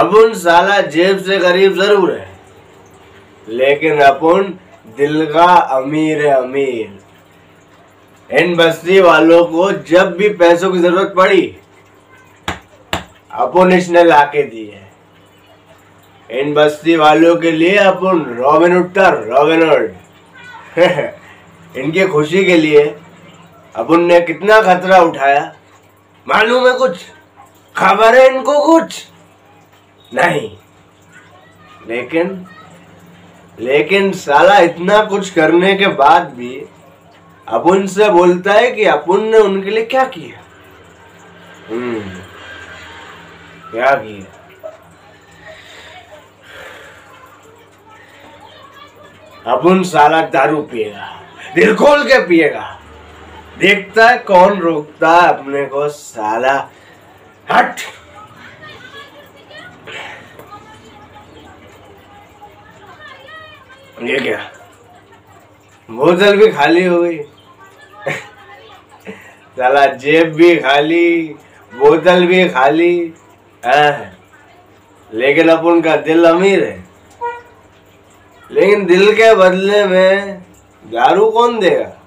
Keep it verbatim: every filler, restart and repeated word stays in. अपुन साला जेब से गरीब जरूर है, लेकिन अपुन दिल का अमीर है। अमीर इन बस्ती वालों को जब भी पैसों की जरूरत पड़ी अपुन इसने लाके दी है। इन बस्ती वालों के लिए अपुन रॉबिनहुड था, रॉबिनहुड। इनकी खुशी के लिए अपुन ने कितना खतरा उठाया। मालूम है कुछ खबर है इनको? कुछ नहीं, लेकिन लेकिन साला इतना कुछ करने के बाद भी अपुन से बोलता है कि अपुन ने उनके लिए क्या किया। हम्म क्या किया? अपुन साला दारू पिएगा, दिल खोल के पिएगा, देखता है कौन रोकता है अपने को। साला हट। ये क्या, बोतल भी खाली हो गई। साला जेब भी खाली, बोतल भी खाली, लेकिन अपुन का दिल अमीर है। लेकिन दिल के बदले में दारू कौन देगा?